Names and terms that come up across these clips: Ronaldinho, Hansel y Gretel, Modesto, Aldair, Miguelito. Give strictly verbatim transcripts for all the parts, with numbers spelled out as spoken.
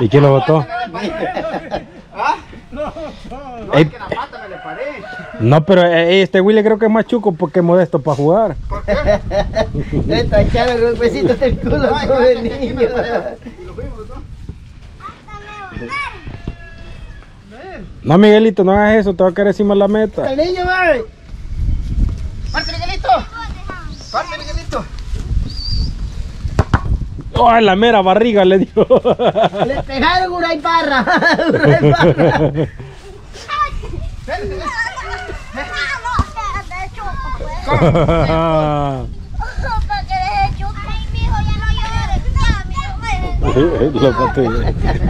¿Y quién lo votó? No, es que la pata me le paré. No, pero este Willy creo que es más chuco porque es Modesto para jugar. ¿Por qué? Le tacharon los huesitos del culo todo el niño. No, Miguelito, no hagas eso, te va a caer encima la meta. El niño, baby. ¡Parte, Miguelito! ¡Parte, Miguelito! ¡Oh, la mera barriga le dio! ¡Le pegaron una y barra! ¡Una y barra!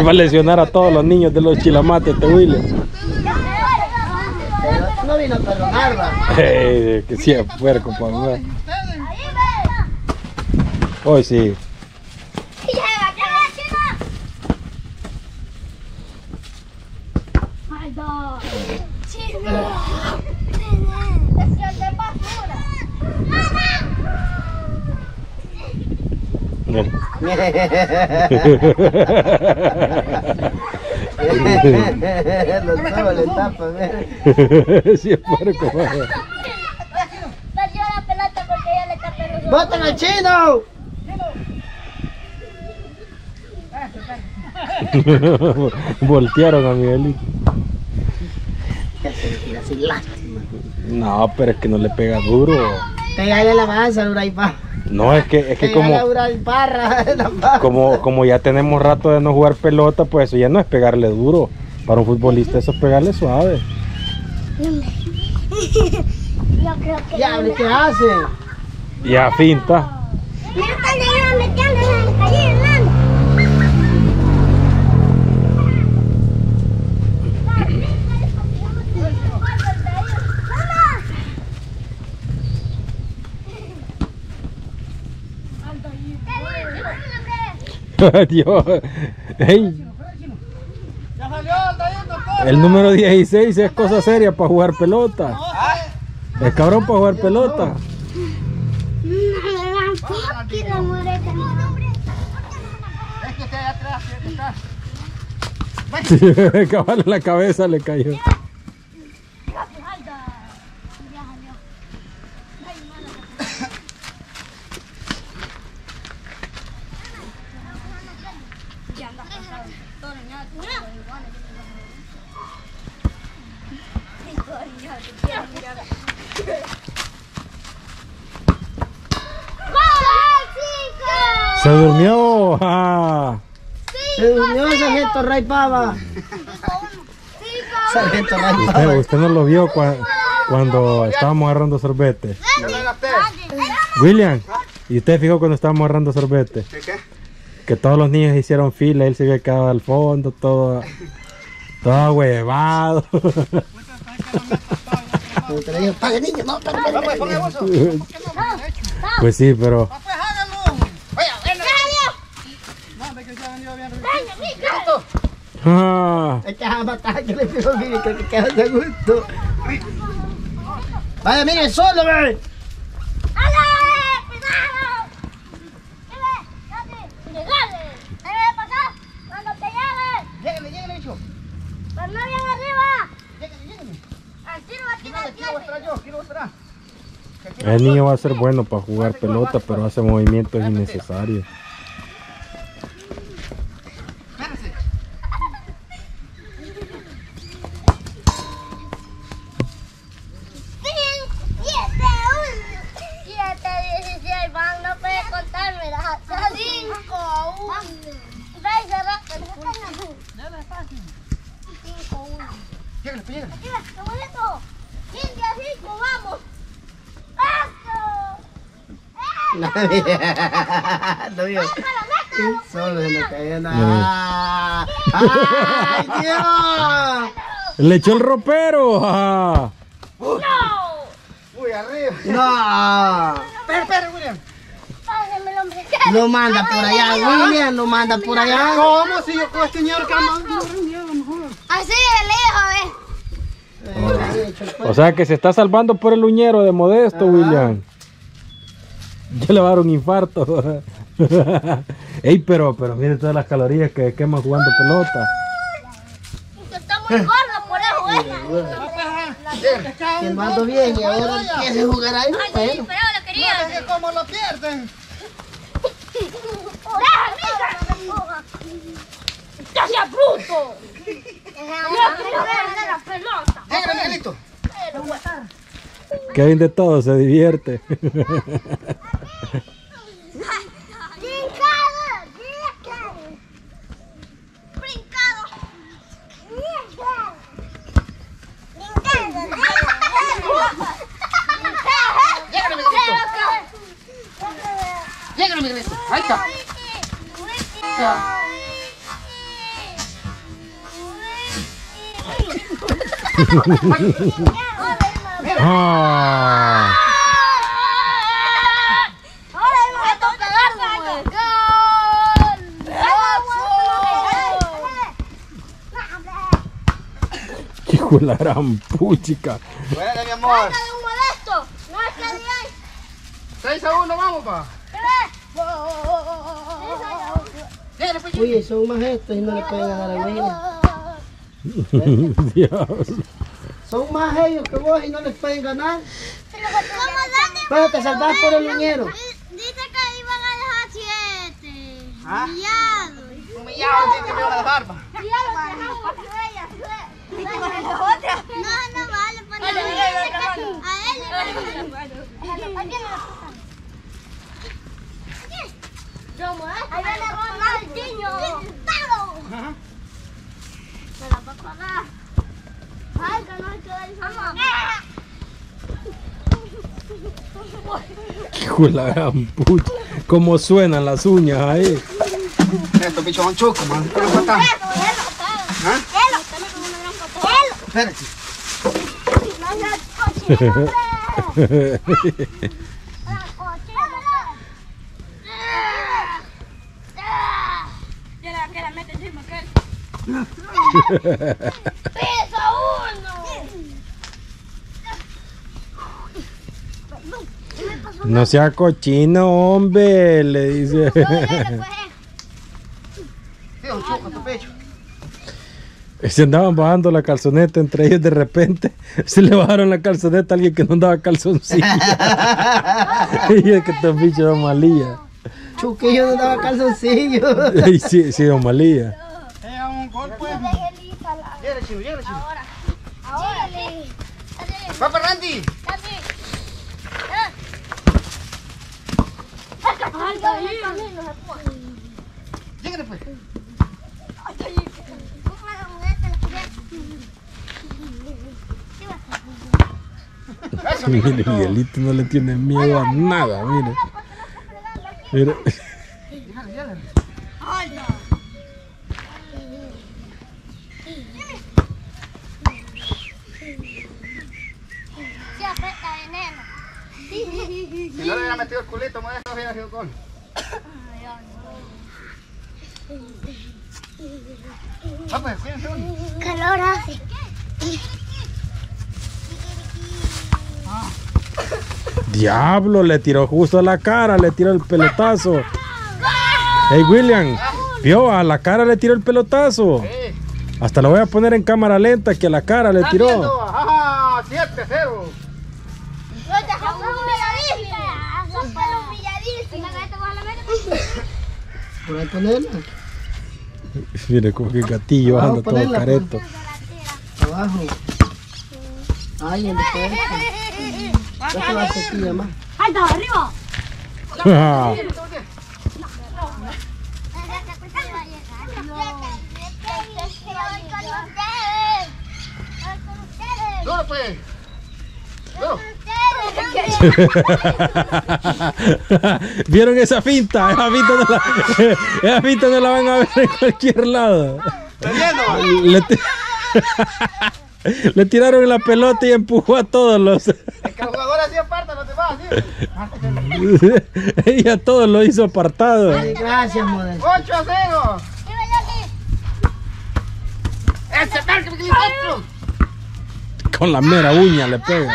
Va a lesionar a todos los niños de los chilamates, te Willy. No vino a perdonar, hey, que sea puerco, papá. Hoy sí. Sí, es puerco. Perdió la pelota porque ya le está perdiendo. ¡Botan al chino! Voltearon a Miguelito. Que se tira sin lástima. No, pero es que no le pega duro. Pégale la masa, Uraipa. No, es que, es que como, como, como ya tenemos rato de no jugar pelota, pues eso ya no es pegarle duro. Para un futbolista eso es pegarle suave. Yo creo que ya, ¿qué hace? Ya, finta. Dios. Hey. El número dieciséis es cosa seria para jugar pelota. Es cabrón para jugar pelota. El caballo en la cabeza le cayó. Se durmió. ¡Ah! Se durmió, sargento Ray Pava. Sargento Ray Pava. Usted no lo vio cuando, cuando estábamos agarrando sorbete. William, ¿y usted fijó cuando estábamos agarrando sorbete? Que todos los niños hicieron fila, él se había quedado al fondo, todo, todo huevado. Pues sí, pero... Ah. Vaya, miren solo, bebé. Cuando te llamen. Lléguenle, lléguenle, hijo. Pues no bien arriba. Lléguenle, lléguenle. Así no va a tirar. Quiero mostrar yo, quiero mostrar. El niño va a ser bueno para jugar pelota, pero hace movimientos innecesarios. No vio. Solo se le cayó nada. ¡Ay, Dios! ¡Le echó el ropero! ¡No! ¡Uy, arriba! ¡No! ¡Pero, pero, William! ¡No manda por allá, William! ¡No manda por allá! ¿Cómo? Si yo con este señor que mejor. Así es el hijo, ¿eh? O sea que se está salvando por el uñero de Modesto, William. Yo le voy a dar un infarto. Ey, pero, pero mire todas las calorías que quema jugando pelota. Está muy gordo, por eso, ¿eh? Quemando bien y ahora quiere jugar ahí. Ay, sí, pero lo quería. No, que como lo pierden. ¡Deja, ¡Ya sea bruto! ¡Ya quiero perder la pelota! ¡Venga, Miguelito! Kevin de todo se divierte. Ahí está. Ah. Hijo de la gran puchica. Buena, mi amor. seis a uno, vamos, pa. Oye, son más estos y no le pueden ganar a la abuela. Dios. Son más ellos que vos y no les pueden ganar. Pero te saltás por el leñero. Dice que iban a dejar siete. ¿Ah? Humillado. Humillado, dice que me iban a la barba. Ya lo dejamos con la otra. No, no vale, ponle a él. A él. ¿Cómo es? ¡Ahí viene Ronaldinho! ¡Quitado! ¡Me la va a pagar! ¡Ay, que no hay que dar esa mamá! ¡Hijo de la gran puta! ¡Cómo suenan las uñas ahí! Estos bichos son chucos, man. ¡Qué lo mataron! ¡Espérate! ¡Espérate! ¡Espérate! ¡Pesa uno! No sea cochino, hombre, le dice. Se andaban bajando la calzoneta entre ellos, de repente se le bajaron la calzoneta a alguien que no andaba calzoncillo. Y es que estos bichos son malías. Chuquillo no andaba calzoncillo. Sí, sí, don malías. Llega chivo, llega chivo. Ahora, ahora le. Va para Randy. Llega pues. Mire, Miguelito no le tiene miedo a nada, mire. Mire. Si no le hubiera metido el culito, Modesto hubiera sido gol. Ah, pues, cuídense. Calor hace. Ah. Diablo, le tiró justo a la cara, le tiró el pelotazo. Hey, William, vio, a la cara le tiró el pelotazo. Hasta lo voy a poner en cámara lenta, que a la cara le tiró. ¡Ah, siete cero! Por ahí ponerla. Mire como que el gatillo anda todo careto. Abajo. Ay, en el pecho. ¿Qué va a hacer aquí, mamá? ¡Ay, está arriba! ¡Ah! ¡Duro, pues! ¡Duro! ¿Vieron esa finta? Esa finta, no la, esa finta no la van a ver en cualquier lado. Le, le tiraron la pelota y empujó a todos los. El que el jugador hacía aparta, los demás, ¿sí? Ella todos lo hizo apartado. Gracias, Modesto. ocho a cero. Ese parque que me con la mera uña le pega.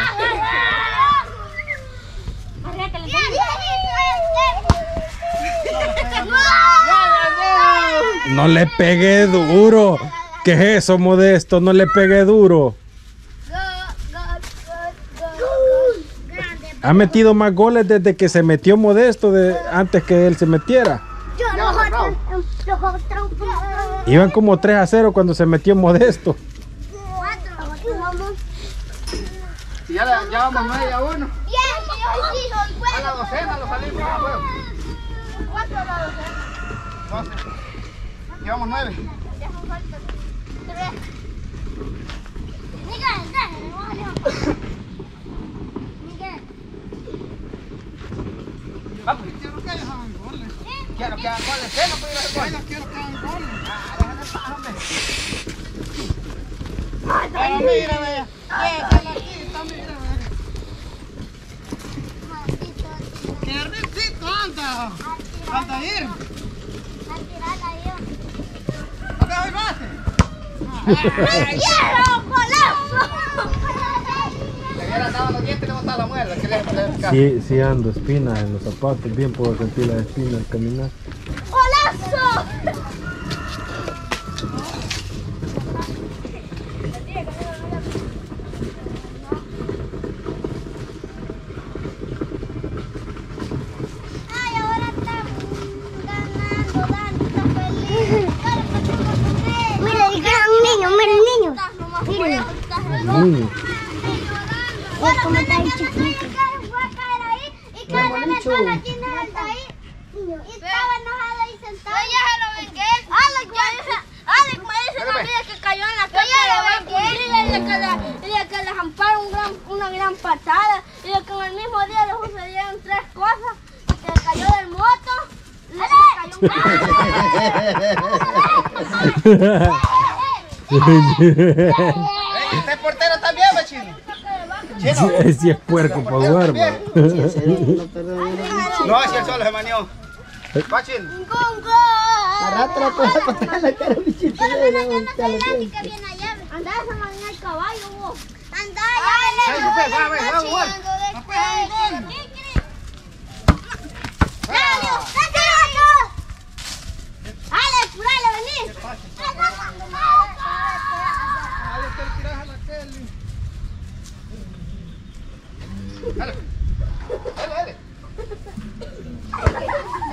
¡No! No le pegué duro. ¿Qué es eso, Modesto? No le pegué duro. Ha metido más goles desde que se metió Modesto de, antes que él se metiera. Iban como tres a cero cuando se metió Modesto. Ya, la, ya vamos media a uno. A la docena lo salimos a juego. ¿Cuánto a la docena? doce. Llevamos nueve. Ah, porque quiero que hagan goles. Quiero que hagan goles. ¿Qué? No puedo ir a hacer goles. Quiero que hagan goles. Ah, déjame parar, hombre. Ay, mírame. Eh, déjame aquí, está mírame. Qué hermosito anda. Aldair. Acá voy base. ¡Quiero golazo! Sí, sí ando espinas en los zapatos, bien puedo sentir las espinas al caminar. ¡Golazo! Ay, ahora estamos ganando, Randy está feliz. Mira el gran niño, mira el niño. Mira el niño. Bueno, cuando yo no estoy en voy a caer ahí y caer en el suelo aquí en el Aldair. Y estaba enojado ahí sentado. Yo ya se lo vengué. Alex me dice la vida que cayó en la casa y de que le amparon una gran patada y de que en el mismo día le sucedieron tres cosas. Que le cayó del moto, le cayó un carro. ¿Este portero también, machino? Si sí, sí es puerco, por favor. No, si el solo se manió. Pachin. Arrastra para la cara, bichito. Andá a manejar el caballo, vos. Andá ya.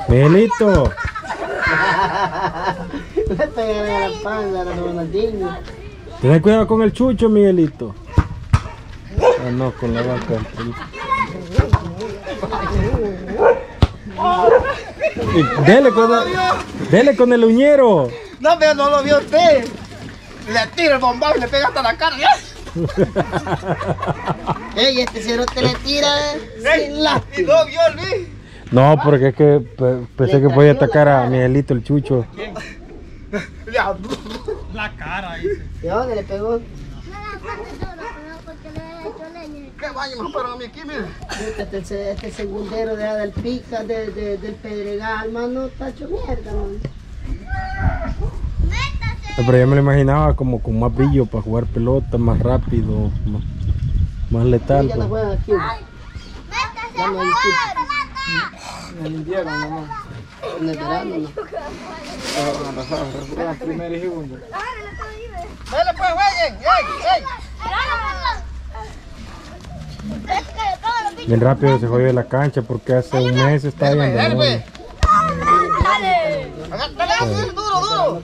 Miguelito. Le pegué la panza a la Ronaldinho. Ten cuidado con el chucho, Miguelito. Ah, no, con la vaca. Dele con, la, dele con el uñero. No, pero no lo vio usted. Le tira el bombazo y le pega hasta la cara. Ey, este cero te le tira sin lápiz. No vio, Luis. No, porque es que pensé que podía atacar a Miguelito el chucho. La cara ahí. ¿De dónde le pegó? No, porque le echó leña. ¿Qué baño me paró a mí aquí, mire? Este segundero de del pica, del pedregal, mano, está hecho mierda, mano. Pero yo me lo imaginaba como con más brillo para jugar pelota, más rápido, más, más letal. Ya no juegan aquí. ¡Métase a jugar! En el invierno nomás, en el verano no. Era primero y segundo. ¡Dale pues, güey! Bien rápido se jodió de la cancha porque hace un mes está bien. ¡Dale! ¡Duro, duro!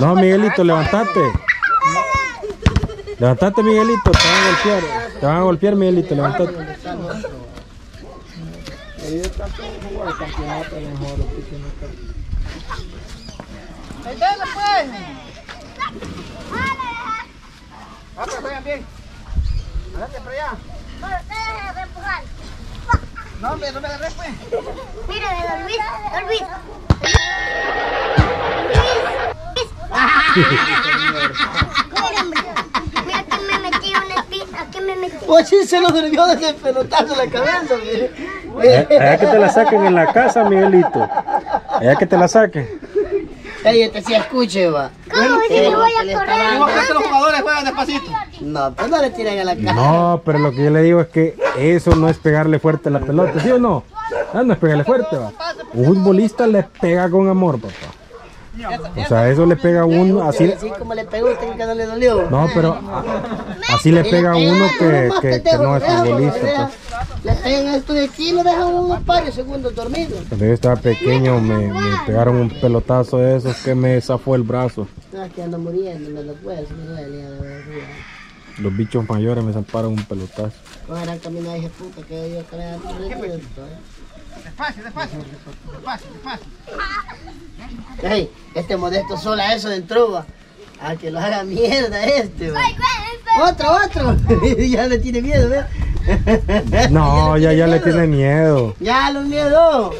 No, Miguelito, levantate. Levantate, Miguelito, te van a golpear. Te van a golpear, Miguelito, levantate. Ahí está todo el campeonato mejor. ¡Ahí está después! ¡Vayan bien! ¡Adelante para allá! ¡No te dejes empujar! ¡No, hombre, no me agarres pues! ¡Mira, don Luis! ¡Don Luis! ¡Mira, hombre! ¡Mira que me metí una pizza! ¡Que me metí! ¡Oye, se lo durmió desde el pelotazo en la cabeza! Mire. Allá que te la saquen en la casa, Miguelito. Allá que te la saquen. Ey, este sí escuche, va. ¿Cómo que eh, si voy a correr? ¿Cómo que los jugadores juegan despacito? No, pues no le tiran a la cara. No, pero lo que yo le digo es que eso no es pegarle fuerte a la pelota, ¿sí o no? Ah, no es pegarle fuerte, va. Un futbolista le pega con amor, papá. O sea, eso le pega a uno así. Así como le pega a usted que no le dolió. No, pero a, así le pega a uno que, que, que no es futbolista. Le pegan esto de aquí y lo dejan un par de segundos dormido. Cuando yo estaba pequeño me, me pegaron un pelotazo de esos que me zafó el brazo. No, es que ando muriendo, me lo puedo, me duele. Los bichos mayores me zamparon un pelotazo. Ahora camino de puta que yo creo que Despacio, despacio, despacio, despacio. Hey, este Modesto sola eso de trova. A que lo haga mierda este. Ay, güey, otro, otro. Ya le tiene miedo, ¿verdad? No, ya, ya, le, ya tiene le tiene miedo. Ya lo miedo.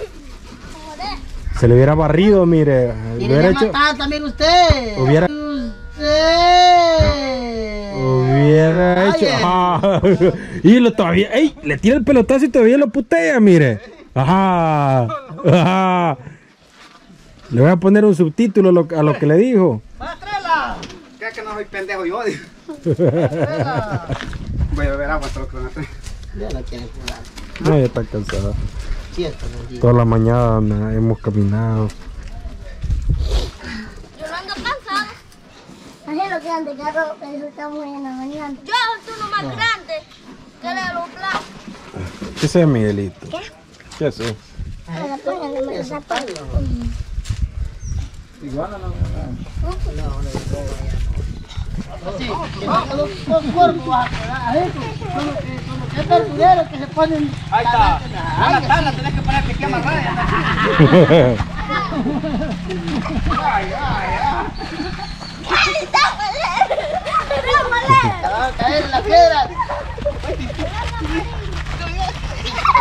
Se le hubiera barrido, mire. Y le hubiera matado también usted. Hubiera. Usted. Hubiera hecho. Ah, y lo todavía. Ey, le tira el pelotazo y todavía lo putea, mire. Ajá. Ajá. Le voy a poner un subtítulo a lo que le dijo. ¡Matrela! ¿Qué es que no soy pendejo yo? ¡Matrela! Voy a beber agua hasta lo que me trae. Ya la quieren jugar. No, ya está cansada. Cierto, no. Toda la mañana hemos caminado. Yo no ando cansado. Así lo que antes, que carro estamos en la mañana. Yo soy uno más grande que le lo plato. ¿Qué es Miguelito? ¿Qué? ¿Qué es eso? Igual no, no, no. Sí, que los, los cuerpos a eso, son los que, son los que verdureros que se ponen. Ahí está. Ahora está, la tenés que parar que quema raya. Ay, ay, ay. ¡Ay, está malero! ¡Está malero! ¡Te va a caer en la piedra!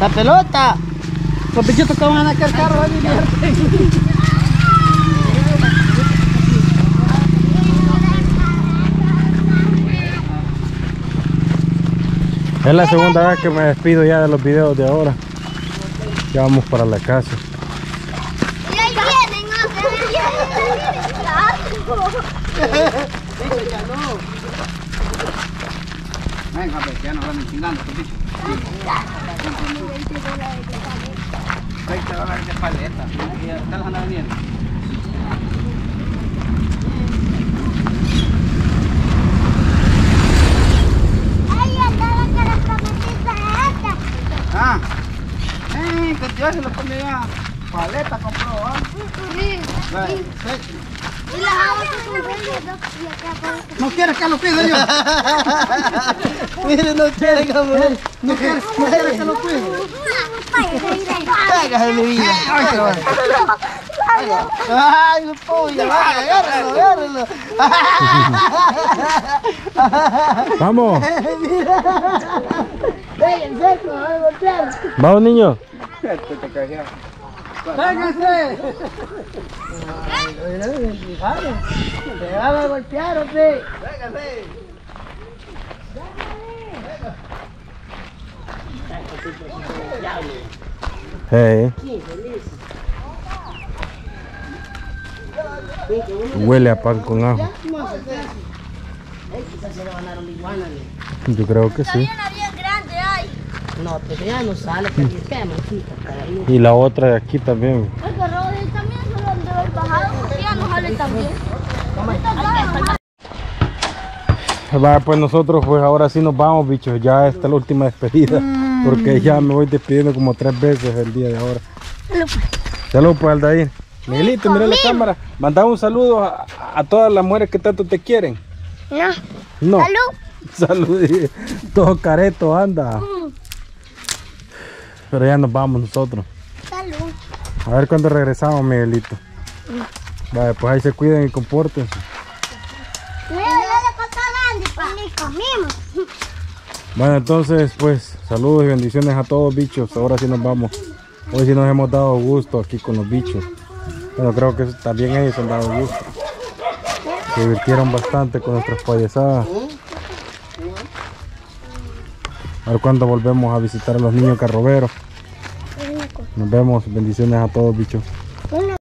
La pelota. Los bichitos que van a sacar carro, a mi es la segunda vez que me despido ya de los videos de ahora. Ya vamos para la casa. Y ahí vienen, no se vienen. Venga, pues ya nos van chingando, pues. veinte dólares de paleta. ¿Están las andan viendo? Ah, eh, que yo se lo pone ya. Paleta compró, ¿ah? Sí. Y las aguas se compró. No quieres que lo cuide yo. Mire, no quiere, cabrón. No quiere que lo cuide. Pégase, mi vida. Ay, mi pollo, agárralo, agárralo. Vamos. Vamos, niño. ¡Véngase! ¡Te van a golpear, hombre! ¡Véngase! Hey. Huele a pan con ajo. Yo creo que sí. No, pero ya no sale, que aquí quema, chica. Y la otra de aquí también. El carro de ahí también, solo donde va el bajado, porque ya no sale también. Vale, pues nosotros pues ahora sí nos vamos, bichos. Ya esta es la última despedida, mm. porque ya me voy despidiendo como tres veces el día de ahora. Salud, pues. Salud, pues, Aldair. Miguelito, mira la cámara. Manda un saludo a, a todas las mujeres que tanto te quieren. No. No. Salud. Salud. Todo careto, anda. Mm. Pero ya nos vamos nosotros. Salud. A ver cuándo regresamos, Miguelito. Vale, pues ahí se cuiden y compórtense. Mira, ya le comimos. Bueno, entonces, pues, saludos y bendiciones a todos, bichos. Ahora sí nos vamos. Hoy sí nos hemos dado gusto aquí con los bichos. Bueno, creo que también ellos han dado gusto. Se divirtieron bastante con nuestras payasadas. A ver cuándo volvemos a visitar a los niños carroberos. Nos vemos. Bendiciones a todos, bichos.